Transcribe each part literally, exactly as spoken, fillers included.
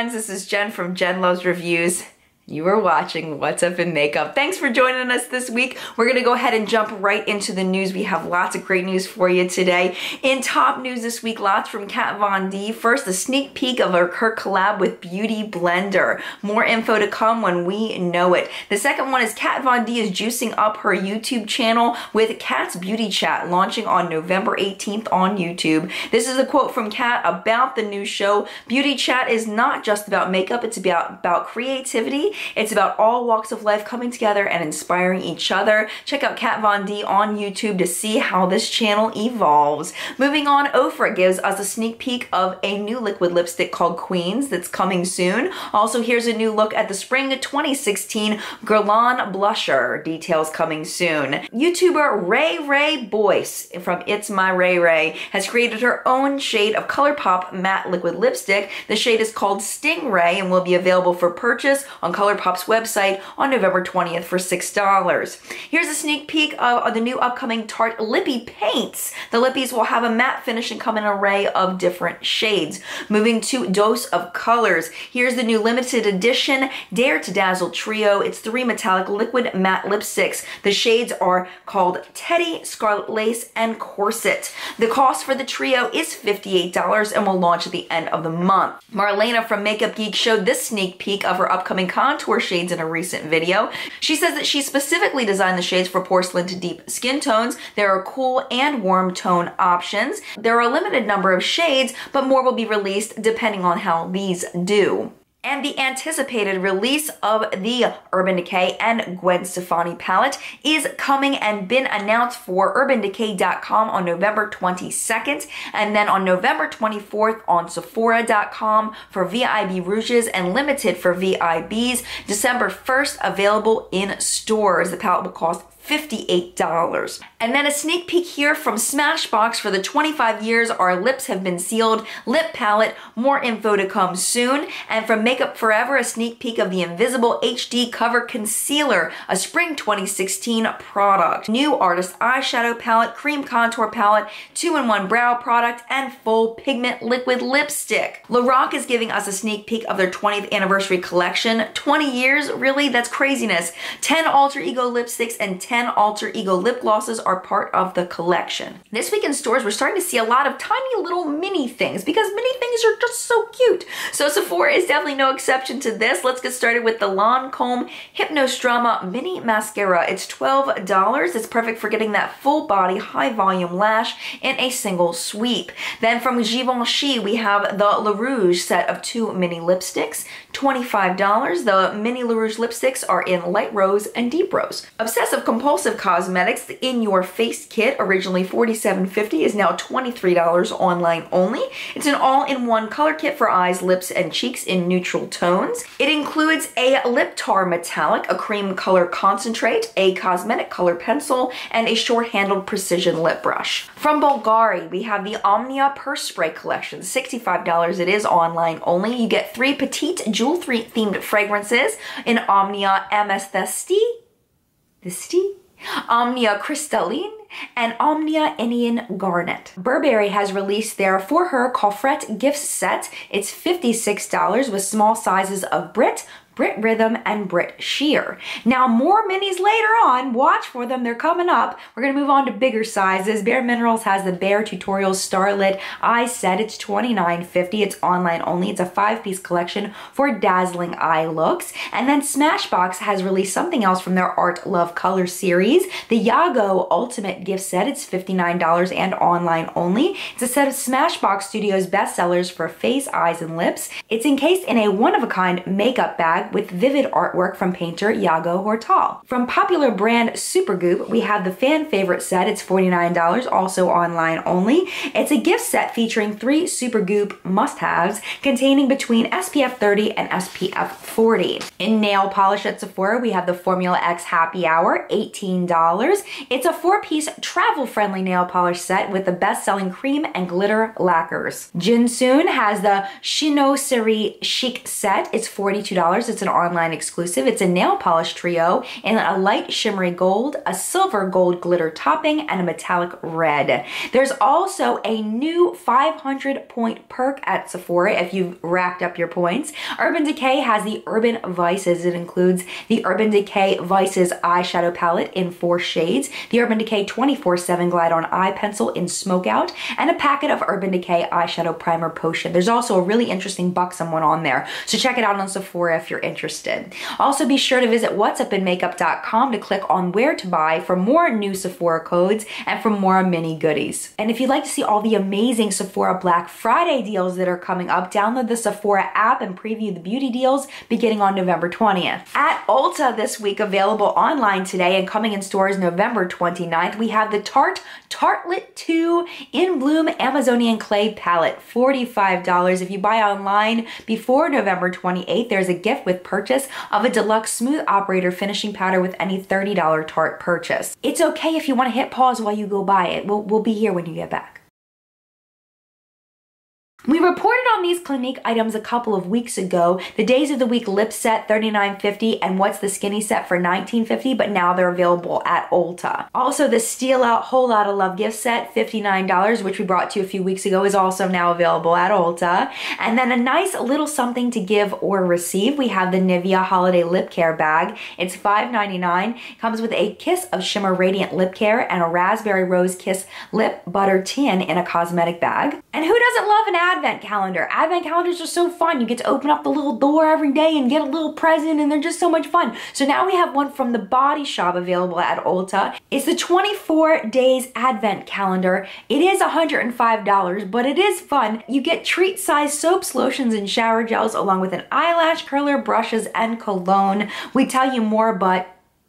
friends, this is Jen from Jen Loves Reviews. You are watching What's Up in Makeup. Thanks for joining us this week. We're gonna go ahead and jump right into the news. We have lots of great news for you today. In top news this week, lots from Kat Von D. First, a sneak peek of her, her collab with Beauty Blender. More info to come when we know it. The second one is Kat Von D is juicing up her YouTube channel with Kat's Beauty Chat, launching on November eighteenth on YouTube. This is a quote from Kat about the new show. Beauty Chat is not just about makeup, it's about, about creativity. It's about all walks of life coming together and inspiring each other. Check out Kat Von D on YouTube to see how this channel evolves. Moving on, Ofra gives us a sneak peek of a new liquid lipstick called Queens that's coming soon. Also, here's a new look at the spring twenty sixteen Guerlain blusher. Details coming soon. YouTuber Ray Ray Boyce from It's My Ray Ray has created her own shade of ColourPop matte liquid lipstick. The shade is called Stingray and will be available for purchase on ColourPop ColourPop's website on November twentieth for six dollars. Here's a sneak peek of the new upcoming Tarte Lippy Paints. The lippies will have a matte finish and come in an array of different shades. Moving to Dose of Colors, here's the new limited edition Dare to Dazzle Trio. It's three metallic liquid matte lipsticks. The shades are called Teddy, Scarlet Lace, and Corset. The cost for the trio is fifty-eight dollars and will launch at the end of the month. Marlena from Makeup Geek showed this sneak peek of her upcoming content contour shades in a recent video. She says that she specifically designed the shades for porcelain to deep skin tones. There are cool and warm tone options. There are a limited number of shades, but more will be released depending on how these do. And the anticipated release of the Urban Decay and Gwen Stefani palette is coming and been announced for urban decay dot com on November twenty-second, and then on November twenty-fourth on sephora dot com for V I B Rouges and limited for V I Bs. December first, available in stores. The palette will cost fifty-eight dollars. And then a sneak peek here from Smashbox for the twenty-five years Our Lips Have Been Sealed lip palette. More info to come soon. And from Makeup Forever, a sneak peek of the Invisible H D Cover Concealer, a spring twenty sixteen product. New Artist Eyeshadow Palette, Cream Contour Palette, two in one Brow Product, and Full Pigment Liquid Lipstick. Lorac is giving us a sneak peek of their twentieth anniversary collection. twenty years? Really? That's craziness. ten alter ego lipsticks and ten alter ego lip glosses are part of the collection. This week in stores, we're starting to see a lot of tiny little mini things because mini things are just so cute. So Sephora is definitely no exception to this. Let's get started with the Lancome Hypnostrama Mini Mascara. It's twelve dollars. It's perfect for getting that full body, high volume lash in a single sweep. Then from Givenchy, we have the La Rouge set of two mini lipsticks, twenty-five dollars. The mini La Rouge lipsticks are in light rose and deep rose. Obsessive Compulsive Cosmetics, the In Your Face kit, originally forty-seven fifty, is now twenty-three dollars online only. It's an all-in-one color kit for eyes, lips, and cheeks in neutral tones. It includes a lip tar metallic, a cream color concentrate, a cosmetic color pencil, and a short-handled precision lip brush. From Bulgari, we have the Omnia Purse Spray Collection, sixty-five dollars. It is online only. You get three petite jewel-themed fragrances in Omnia Amethysty, the Steve, Omnia Crystalline, and Omnia Enian Garnet. Burberry has released their For Her Coffret gift set. It's fifty-six dollars with small sizes of Brit, Brit Rhythm, and Brit Sheer. Now, more minis later on. Watch for them. They're coming up. We're going to move on to bigger sizes. Bare Minerals has the Bare Tutorial Starlit Eye Set. It's twenty-nine fifty. It's online only. It's a five-piece collection for dazzling eye looks. And then Smashbox has released something else from their Art Love Color series, the Yago Ultimate Gift Set. It's fifty-nine dollars and online only. It's a set of Smashbox Studios bestsellers for face, eyes, and lips. It's encased in a one-of-a-kind makeup bag with vivid artwork from painter Yago Hortal. From popular brand Supergoop, we have the fan favorite set. It's forty-nine dollars, also online only. It's a gift set featuring three Supergoop must-haves containing between S P F thirty and S P F forty. In nail polish at Sephora, we have the Formula X Happy Hour, eighteen dollars. It's a four-piece travel-friendly nail polish set with the best-selling cream and glitter lacquers. Jinsoon has the Chinoiserie Chic set. It's forty-two dollars. It's It's an online exclusive. It's a nail polish trio in a light shimmery gold, a silver gold glitter topping, and a metallic red. There's also a new five hundred point perk at Sephora if you've racked up your points. Urban Decay has the Urban Vices. It includes the Urban Decay Vices eyeshadow palette in four shades, the Urban Decay twenty-four seven Glide On Eye Pencil in Smoke Out, and a packet of Urban Decay eyeshadow primer potion. There's also a really interesting buxom one on there, so check it out on Sephora if you're interested. Also be sure to visit what's up in makeup dot com to click on where to buy for more new Sephora codes and for more mini goodies. And if you'd like to see all the amazing Sephora Black Friday deals that are coming up, download the Sephora app and preview the beauty deals beginning on November twentieth. At Ulta this week, available online today and coming in stores November twenty-ninth, we have the Tarte Tartlet two In Bloom Amazonian Clay Palette, forty-five dollars. If you buy online before November twenty-eighth, there's a gift with purchase of a deluxe smooth operator finishing powder with any thirty dollar Tarte purchase. It's okay if you want to hit pause while you go buy it. We'll, we'll be here when you get back. We reported on these Clinique items a couple of weeks ago, the Days of the Week Lip Set, thirty-nine fifty, and What's the Skinny Set for nineteen fifty, but now they're available at Ulta. Also, the Steal Out Whole Lot of Love gift set, fifty-nine dollars, which we brought to you a few weeks ago, is also now available at Ulta. And then a nice little something to give or receive. We have the Nivea Holiday Lip Care Bag. It's five ninety-nine. It comes with a Kiss of Shimmer Radiant Lip Care and a Raspberry Rose Kiss Lip Butter Tin in a cosmetic bag. And who doesn't love an Advent calendar? Advent calendars are so fun. You get to open up the little door every day and get a little present, and they're just so much fun. So now we have one from The Body Shop available at Ulta. It's the twenty-four days Advent calendar. It is one hundred five dollars, but it is fun. You get treat-sized soaps, lotions, and shower gels along with an eyelash curler, brushes, and cologne. We tell you more, but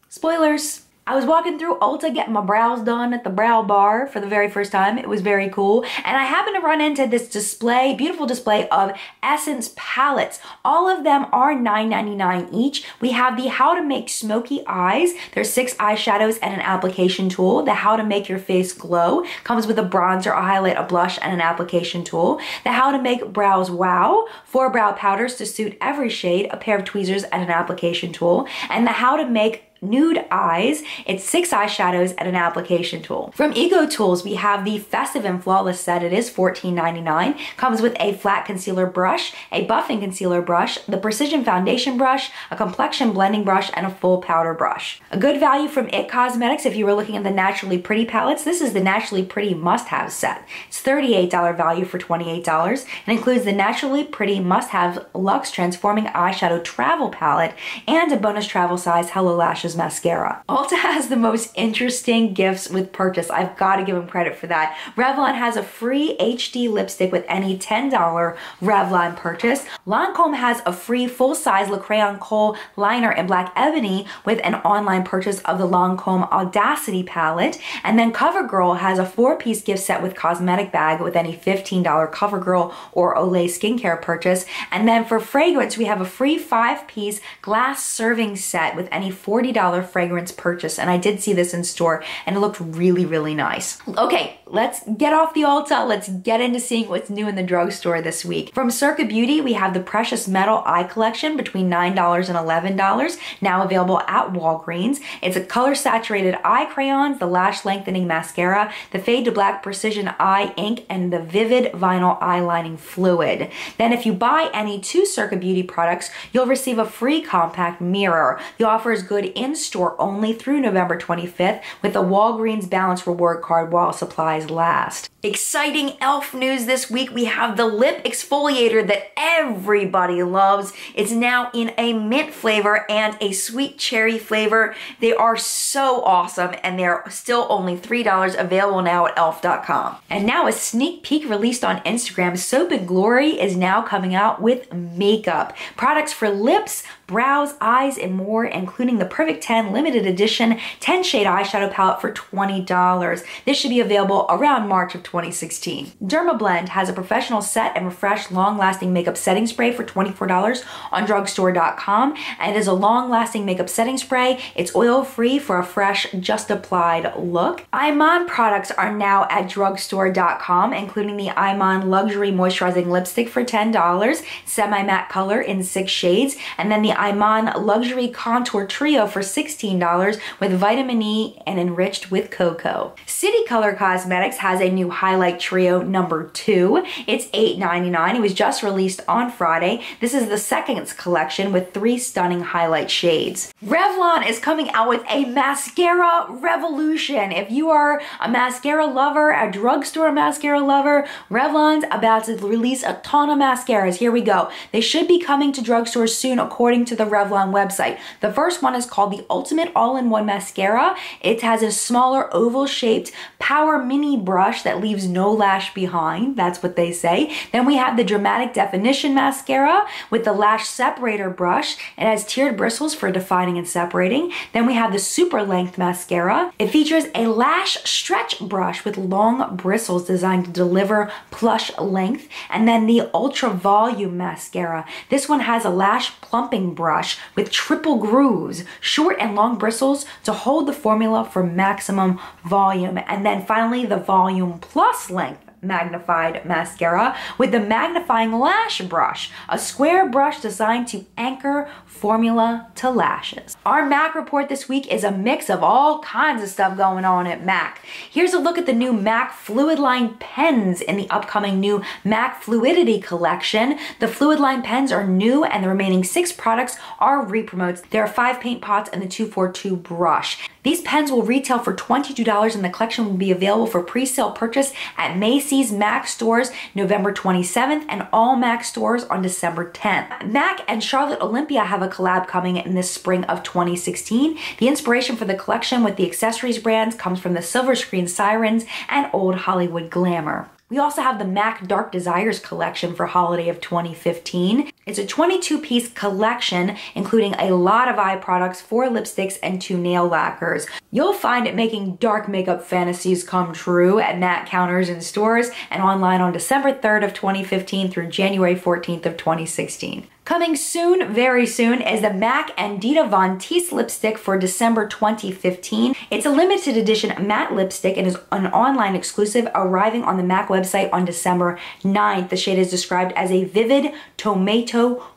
spoilers. I was walking through Ulta getting my brows done at the brow bar for the very first time. It was very cool. And I happened to run into this display, beautiful display of Essence palettes. All of them are nine ninety-nine each. We have the How to Make Smoky Eyes. There's six eyeshadows and an application tool. The How to Make Your Face Glow comes with a bronzer, a highlight, a blush, and an application tool. The How to Make Brows Wow, four brow powders to suit every shade, a pair of tweezers, and an application tool. And the How to Make Nude Eyes. It's six eyeshadows and an application tool. From Eco Tools, we have the Festive and Flawless set. It is fourteen ninety-nine. Comes with a flat concealer brush, a buffing concealer brush, the Precision Foundation brush, a complexion blending brush, and a full powder brush. A good value from It Cosmetics if you were looking at the Naturally Pretty palettes. This is the Naturally Pretty must-have set. It's thirty-eight dollars value for twenty-eight dollars and includes the Naturally Pretty must-have Luxe Transforming Eyeshadow Travel Palette and a bonus travel size Hello Lashes mascara. Ulta has the most interesting gifts with purchase. I've got to give them credit for that. Revlon has a free H D lipstick with any ten dollar Revlon purchase. Lancome has a free full-size Le Crayon Coal liner in Black Ebony with an online purchase of the Lancome Audacity palette. And then CoverGirl has a four-piece gift set with cosmetic bag with any fifteen dollar CoverGirl or Olay skincare purchase. And then for fragrance, we have a free five-piece glass serving set with any forty dollar fragrance purchase, and I did see this in store and it looked really, really nice. Okay, let's get off the Ulta. Let's get into seeing what's new in the drugstore this week. From Circa Beauty, we have the Precious Metal Eye Collection between nine and eleven dollars, now available at Walgreens. It's a color-saturated eye crayons, the Lash Lengthening Mascara, the Fade to Black Precision Eye Ink, and the Vivid Vinyl Eyelining Fluid. Then if you buy any two Circa Beauty products, you'll receive a free compact mirror. The offer is good in store only through November twenty-fifth with a Walgreens Balance Reward Card while supplies last. Exciting e l f news this week. We have the lip exfoliator that everybody loves. It's now in a mint flavor and a sweet cherry flavor. They are so awesome, and they're still only three dollars, available now at e l f dot com. And now a sneak peek released on Instagram. Soap and Glory is now coming out with makeup. Products for lips, brows, eyes, and more, including the Perfect ten limited edition ten shade eyeshadow palette for twenty dollars. This should be available around March of twenty sixteen. Dermablend has a professional set and refresh long-lasting makeup setting spray for twenty-four dollars on drugstore dot com, and it is a long-lasting makeup setting spray. It's oil-free for a fresh, just-applied look. Iman products are now at drugstore dot com, including the Iman Luxury Moisturizing Lipstick for ten dollars, semi-matte color in six shades, and then the Iman Luxury Contour Trio for sixteen dollars with vitamin E and enriched with cocoa. City Color Cosmetics has a new highlight trio number two. It's eight ninety-nine. It was just released on Friday. This is the seconds collection with three stunning highlight shades. Revlon is coming out with a mascara revolution. If you are a mascara lover, a drugstore mascara lover, Revlon's about to release a ton of mascaras. Here we go. They should be coming to drugstores soon according to the Revlon website. The first one is called the Ultimate All-in-One Mascara. It has a smaller oval-shaped power mini brush that leaves no lash behind. That's what they say. Then we have the Dramatic Definition Mascara with the lash separator brush. It has tiered bristles for defining and separating. Then we have the Super Length Mascara. It features a lash stretch brush with long bristles designed to deliver plush length. And then the Ultra Volume Mascara. This one has a lash plumping brush with triple grooves, short and long bristles to hold the formula for maximum volume. And then finally the Volume Plus Length Magnified Mascara with the magnifying lash brush, a square brush designed to anchor formula to lashes. Our MAC report this week is a mix of all kinds of stuff going on at MAC. Here's a look at the new MAC Fluidline pens in the upcoming new MAC Fluidity collection. The Fluidline pens are new and the remaining six products are re-promotes. There are five paint pots and the two forty-two brush. These pens will retail for twenty-two dollars and the collection will be available for pre-sale purchase at Macy's MAC stores November twenty-seventh and all MAC stores on December tenth. MAC and Charlotte Olympia have a collab coming in this spring of twenty sixteen. The inspiration for the collection with the accessories brands comes from the Silver Screen Sirens and Old Hollywood Glamour. We also have the MAC Dark Desires collection for holiday of twenty fifteen. It's a twenty-two piece collection, including a lot of eye products, four lipsticks, and two nail lacquers. You'll find it making dark makeup fantasies come true at MAC counters and stores and online on December third of twenty fifteen through January fourteenth of twenty sixteen. Coming soon, very soon, is the MAC Andita Von Teese lipstick for December twenty fifteen. It's a limited edition matte lipstick and is an online exclusive arriving on the MAC website on December ninth. The shade is described as a vivid tomato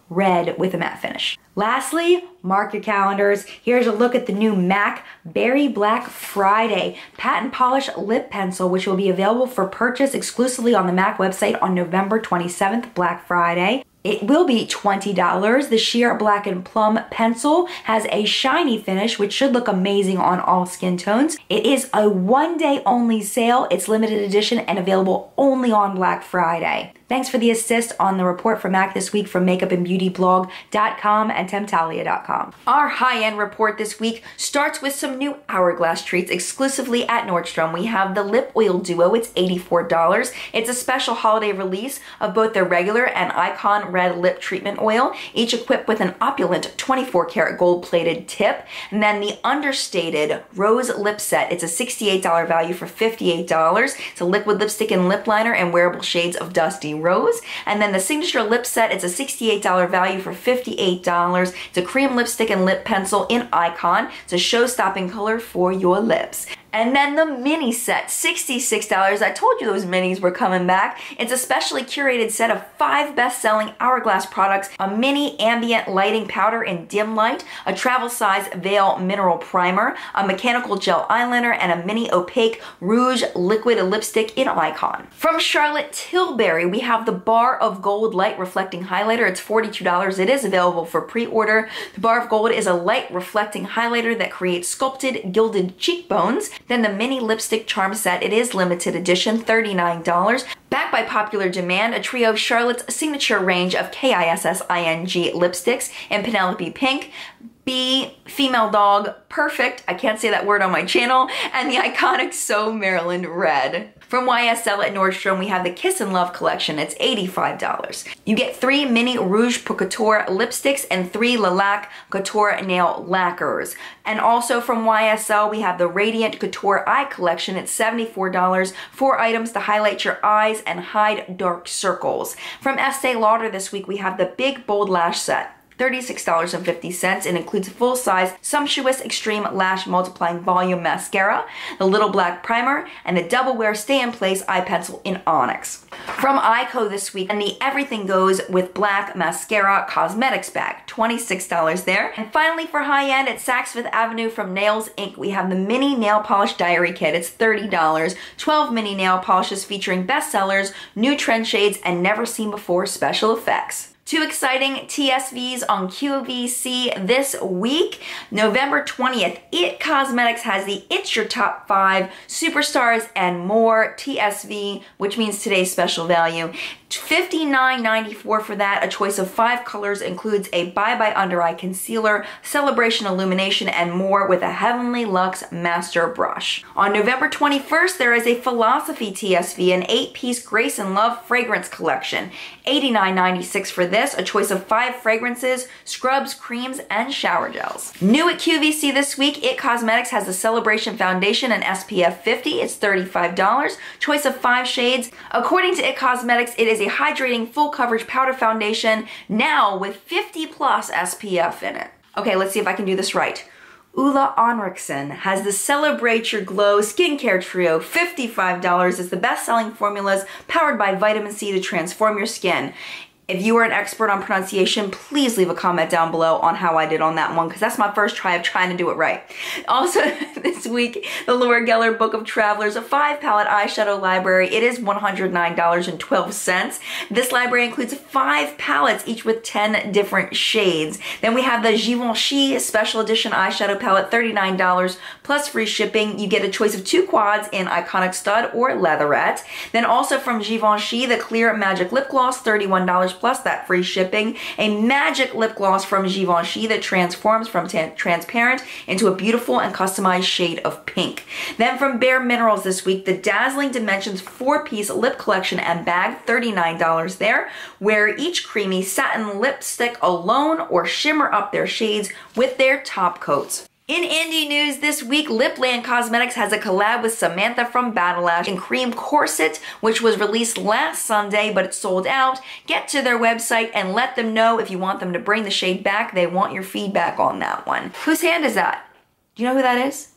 red with a matte finish. Lastly, mark your calendars. Here's a look at the new MAC Berry Black Friday Patent Polish Lip Pencil, which will be available for purchase exclusively on the MAC website on November twenty-seventh, Black Friday. It will be twenty dollars. The sheer black and plum pencil has a shiny finish, which should look amazing on all skin tones. It is a one day only sale. It's limited edition and available only on Black Friday. Thanks for the assist on the report for MAC this week from makeup and beauty blog dot com and temptalia dot com. Our high-end report this week starts with some new Hourglass treats exclusively at Nordstrom. We have the Lip Oil Duo. It's eighty-four dollars. It's a special holiday release of both their regular and Icon Red Lip Treatment Oil, each equipped with an opulent twenty-four karat gold-plated tip. And then the Understated Rose Lip Set. It's a sixty-eight dollar value for fifty-eight dollars. It's a liquid lipstick and lip liner and wearable shades of Dusty Rose. And then the Signature Lip Set, it's a sixty-eight dollar value for fifty-eight dollars. It's a cream lipstick and lip pencil in Icon. It's a show-stopping color for your lips. And then the mini set, sixty-six dollars. I told you those minis were coming back. It's a specially curated set of five best-selling Hourglass products, a mini ambient lighting powder in dim light, a travel size veil mineral primer, a mechanical gel eyeliner, and a mini opaque rouge liquid lipstick in Icon. From Charlotte Tilbury, we have the Bar of Gold Light Reflecting Highlighter. It's forty-two dollars. It is available for pre-order. The Bar of Gold is a light reflecting highlighter that creates sculpted gilded cheekbones. Then the Mini Lipstick Charm Set, it is limited edition, thirty-nine dollars. Backed by popular demand, a trio of Charlotte's signature range of K I S S I N G lipsticks in Penelope Pink, B, Female Dog, Perfect, I can't say that word on my channel, and the iconic So Maryland Red. From Y S L at Nordstrom, we have the Kiss and Love collection. It's eighty-five dollars. You get three mini Rouge Pour Couture lipsticks and three Lilac Couture nail lacquers. And also from Y S L, we have the Radiant Couture Eye collection. It's seventy-four dollars. Four items to highlight your eyes and hide dark circles. From Estee Lauder this week, we have the Big Bold Lash Set. thirty-six dollars and fifty cents and includes full-size Sumptuous Extreme Lash Multiplying Volume Mascara, the Little Black Primer, and the Double Wear Stay in Place Eye Pencil in Onyx. From I C O this week, and the Everything Goes with Black Mascara Cosmetics Bag, twenty-six dollars there. And finally, for high-end at Saks Fifth Avenue from Nails Incorporated, we have the Mini Nail Polish Diary Kit. It's thirty dollars, twelve mini nail polishes featuring bestsellers, new trend shades, and never-seen-before special effects. Two exciting T S Vs on Q V C this week. November twentieth, It Cosmetics has the It's Your Top five Superstars and More T S V, which means today's special value. fifty-nine ninety-four for that. A choice of five colors includes a Bye Bye Under Eye Concealer, Celebration Illumination, and more with a Heavenly Luxe Master Brush. On November twenty-first, there is a Philosophy T S V, an eight-piece Grace and Love Fragrance Collection. eighty-nine ninety-six for this. A choice of five fragrances, scrubs, creams, and shower gels. New at Q V C this week, It Cosmetics has the Celebration Foundation and S P F fifty. It's thirty-five dollars. Choice of five shades. According to It Cosmetics, it is a hydrating full coverage powder foundation now with fifty plus S P F in it. Okay, let's see if I can do this right. Ulla Onriksen has the Celebrate Your Glow Skincare Trio, fifty-five dollars. It's the best-selling formulas powered by vitamin C to transform your skin. If you are an expert on pronunciation, please leave a comment down below on how I did on that one, because that's my first try of trying to do it right. Also this week, the Laura Geller Book of Travelers, a five palette eyeshadow library. It is one hundred nine dollars and twelve cents. This library includes five palettes, each with ten different shades. Then we have the Givenchy Special Edition eyeshadow palette, thirty-nine dollars plus free shipping. You get a choice of two quads in Iconic Stud or Leatherette. Then also from Givenchy, the Clear Magic Lip Gloss, thirty-one dollars plus that free shipping. A magic lip gloss from Givenchy that transforms from transparent into a beautiful and customized shade of pink. Then from Bare Minerals this week, the Dazzling Dimensions four-piece lip collection and bag, thirty-nine dollars there. Wear each creamy satin lipstick alone or shimmer up their shades with their top coats. In indie news this week, Lip Land Cosmetics has a collab with Samantha from Battleash in Cream Corset, which was released last Sunday, but it's sold out. Get to their website and let them know if you want them to bring the shade back. They want your feedback on that one. Whose hand is that? Do you know who that is?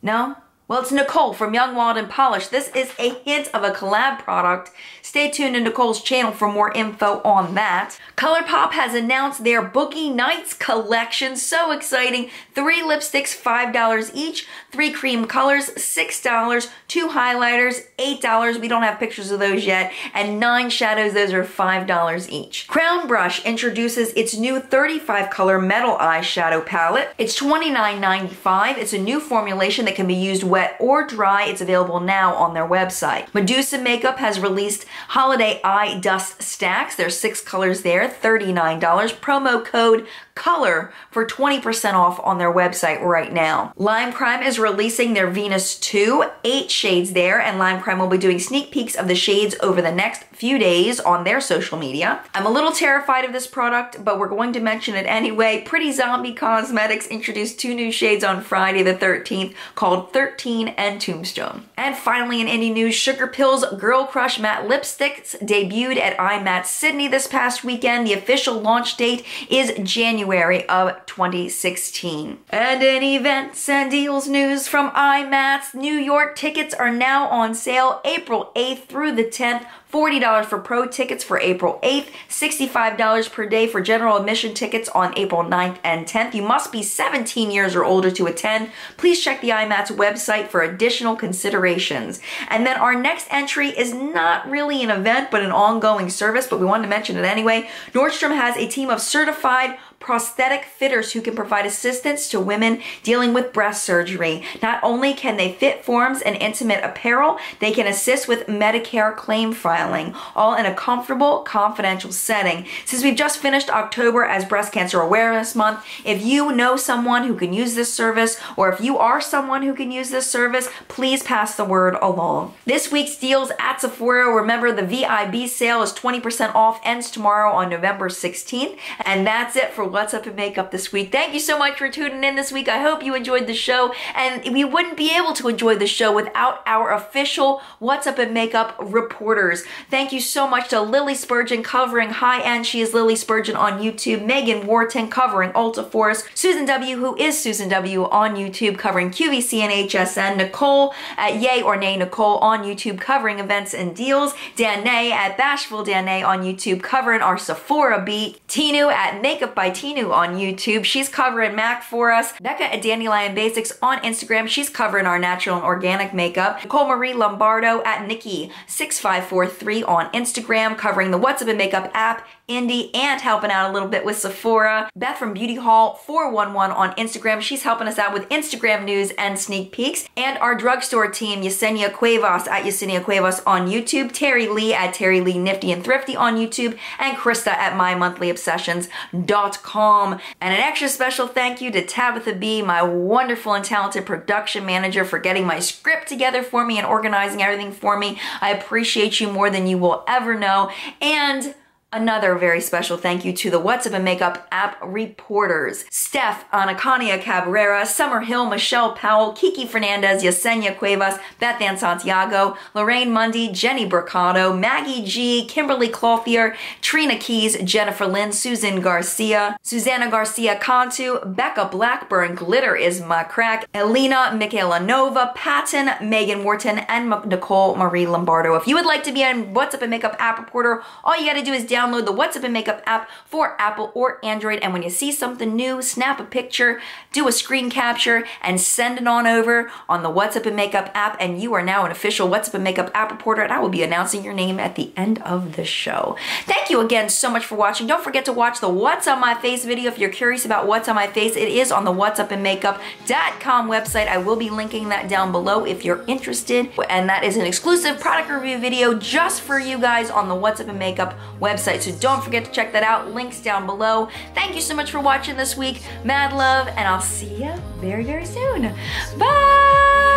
No? Well, it's Nicole from Young, Wild and Polished. This is a hint of a collab product. Stay tuned to Nicole's channel for more info on that. ColourPop has announced their Boogie Nights collection. So exciting. Three lipsticks, five dollars each. Three cream colors, six dollars. Two highlighters, eight dollars. We don't have pictures of those yet. And nine shadows, those are five dollars each. Crown Brush introduces its new thirty-five color metal eyeshadow palette. It's twenty-nine ninety-five. It's a new formulation that can be used wet or dry. It's available now on their website. Medusa Makeup has released Holiday Eye Dust Stacks. There's six colors there, thirty-nine dollars. Promo code COLOR for twenty percent off on their website right now. Lime Crime is releasing their Venus two, eight shades there, and Lime Crime will be doing sneak peeks of the shades over the next few days on their social media. I'm a little terrified of this product, but we're going to mention it anyway. Pretty Zombie Cosmetics introduced two new shades on Friday the thirteenth called thirteen and Tombstone. And finally in indie news, Sugar Pills Girl Crush Matte Lipstick Lipsticks debuted at I MAT Sydney this past weekend. The official launch date is January of twenty sixteen. And in events and deals news from I MAT's New York, tickets are now on sale April eighth through the tenth. forty dollars for pro tickets for April eighth, sixty-five dollars per day for general admission tickets on April ninth and tenth. You must be seventeen years or older to attend. Please check the I MAT's website for additional considerations. And then our next entry is not really an event, but an ongoing service, but we wanted to mention it anyway. Nordstrom has a team of certified prosthetic fitters who can provide assistance to women dealing with breast surgery. Not only can they fit forms and intimate apparel, they can assist with Medicare claim filing, all in a comfortable, confidential setting. Since we've just finished October as Breast Cancer Awareness Month, if you know someone who can use this service, or if you are someone who can use this service, please pass the word along. This week's deals at Sephora, remember the V I B sale is twenty percent off, ends tomorrow on November sixteenth, and that's it for What's Up in Makeup this week. Thank you so much for tuning in this week. I hope you enjoyed the show, and we wouldn't be able to enjoy the show without our official What's Up in Makeup reporters. Thank you so much to Lily Spurgeon covering High End. She is Lily Spurgeon on YouTube. Megan Wharton covering Ulta Force. Susan W., who is Susan W. on YouTube, covering Q V C and H S N. Nicole at Yay or Nay Nicole on YouTube covering events and deals. Dan Nay at Bashful Dan Nay on YouTube covering our Sephora beat. Tinu at Makeup by Tinu on YouTube. She's covering M A C for us. Becca at Dandelion Basics on Instagram. She's covering our natural and organic makeup. Nicole Marie Lombardo at Nikki six five four three on Instagram covering the What's Up in Makeup app, Indie, and helping out a little bit with Sephora. Beth from Beauty Hall four one one on Instagram. She's helping us out with Instagram news and sneak peeks. And our drugstore team, Yesenia Cuevas at Yesenia Cuevas on YouTube, Terry Lee at Terry Lee Nifty and Thrifty on YouTube, and Krista at my monthly obsessions dot com. And an extra special thank you to Tabitha B, my wonderful and talented production manager, for getting my script together for me and organizing everything for me. I appreciate you more than you will ever know. And another very special thank you to the What's Up in Makeup app reporters, Steph, Anacania Cabrera, Summer Hill, Michelle Powell, Kiki Fernandez, Yesenia Cuevas, Beth Ann Santiago, Lorraine Mundy, Jenny Bricado, Maggie G, Kimberly Clothier, Trina Keys, Jennifer Lynn, Susan Garcia, Susanna Garcia Cantu, Becca Blackburn, Glitter is My Crack, Elena Michaela Nova, Patton, Megan Wharton, and Nicole Marie Lombardo. If you would like to be a What's Up in Makeup app reporter, all you gotta do is down download the What's Up in Makeup app for Apple or Android, and when you see something new, snap a picture, do a screen capture, and send it on over on the What's Up in Makeup app, and you are now an official What's Up in Makeup app reporter, and I will be announcing your name at the end of the show. Thank you again so much for watching. Don't forget to watch the What's on My Face video if you're curious about what's on my face. It is on the what's up in makeup dot com website. I will be linking that down below if you're interested, and that is an exclusive product review video just for you guys on the What's Up in Makeup website. So don't forget to check that out. Links down below. Thank you so much for watching this week. Mad love, and I'll see you very, very soon. Bye!